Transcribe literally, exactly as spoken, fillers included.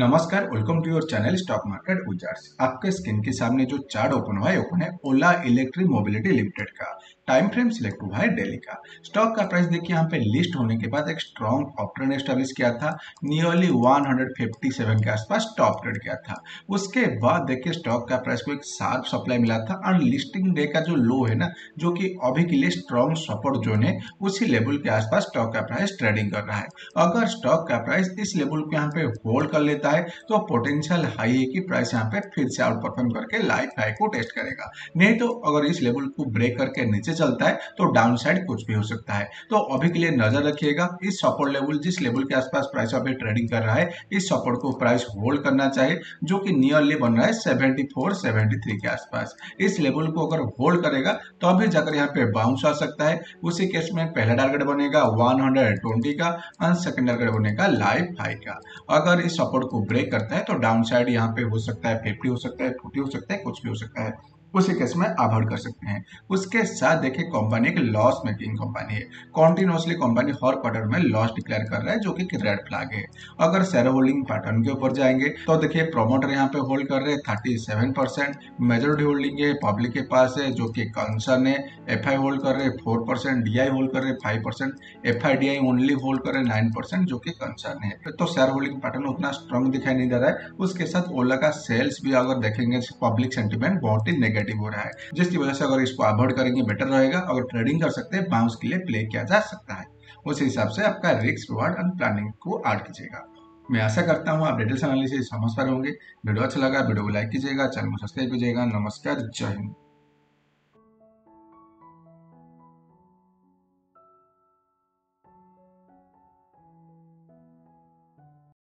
नमस्कार, welcome to your channel stock market wizards. आपके screen के सामने जो चार्ट ओपन हुआ है ओपन है ओला इलेक्ट्रिक मोबिलिटी लिमिटेड का। टाइम फ्रेम सिलेक्ट हुआ है डेली का। स्टॉक का प्राइस देखिए, यहाँ पे लिस्ट होने के बाद एक स्ट्रॉन्ग टॉप ट्रेंड एस्टेब्लिश किया था, नियरली एक सौ सत्तावन के आसपास टॉप ट्रेड किया था। उसके बाद देखिए स्टॉक का प्राइस को एक शार्प सप्लाई मिला था और लिस्टिंग डे का जो लो है ना, जो कि अभी के लिए स्ट्रॉन्ग सपोर्ट जोन है, उसी लेवल के आसपास स्टॉक का प्राइस ट्रेडिंग कर रहा है। अगर स्टॉक का प्राइस इस लेवल को यहाँ पे होल्ड कर लेता है तो पोटेंशियल हाई है कि प्राइस यहाँ पे फिर से आउट परफॉर्म करके लाइफ हाई को टेस्ट करेगा। नहीं तो अगर इस लेवल को ब्रेक करके नीचे चलता है तो डाउनसाइड कुछ भी हो सकता है। तो अभी के लिए नजर रखिएगा इस सपोर्ट लेवल, जिस लेवल के आसपास प्राइस अभी ट्रेडिंग कर रहा है, इस सपोर्ट को प्राइस होल्ड करना चाहिए, जो कि नियरली बन रहा है चौहत्तर तिहत्तर के आसपास। इस लेवल को अगर होल्ड करेगा तो अभी जाकर यहाँ पे बाउंस आ सकता है। उसी केस में पहला टारगेट बनेगा एक सौ बीस का और सेकंड टारगेट बनेगा लाइफ हाई का। अगर इस सपोर्ट को ब्रेक करता है तो डाउनसाइड यहाँ पे हो सकता है पचास हो सकता है, चालीस हो सकता है, कुछ भी हो सकता है। उसी केस में आभर कर सकते हैं। उसके साथ देखिए कंपनी एक लॉस मेकिंग कंपनी है, कॉन्टिन्यूसली कंपनी हर क्वार्टर में लॉस डिक्लेयर कर रहा है, जो कि रेड फ्लैग है। अगर शेयर होल्डिंग पैटर्न के ऊपर जाएंगे तो देखिए प्रमोटर यहाँ पे होल्ड कर रहे हैं सैंतीस परसेंट, मेजोरिटी होल्डिंग है पब्लिक के पास है, जो कि कंसर्न है। एफ आई होल्ड कर रहे हैं four percent, D I hold कर रहे हैं five percent, F I D I only hold कर रहे हैं नाइन परसेंट, जो कि कंसर्न है। तो शेयर होल्डिंग पैटर्न उतना स्ट्रॉन्ग दिखाई नहीं दे रहा है। उसके साथ ओला का सेल्स भी अगर देखेंगे पब्लिक सेंटिमेंट बहुत ही हो रहा है, जिसकी वजह से अगर इसको अवॉइड करेंगे बेटर रहेगा। अगर ट्रेडिंग कर सकते हैं, बाउंस के लिए प्ले किया जा सकता है। उस हिसाब से आपका रिस्क रिवार्ड और प्लानिंग को ऐड कीजिएगा। मैं आशा करता हूँ आप डिटेल्स एनालिसिस समझ पा रहे होंगे। वीडियो अच्छा लगा वीडियो को लाइक कीजिएगा, चैनल को सब्सक्राइब कीजिएगा। नमस्कार, जय हिंद।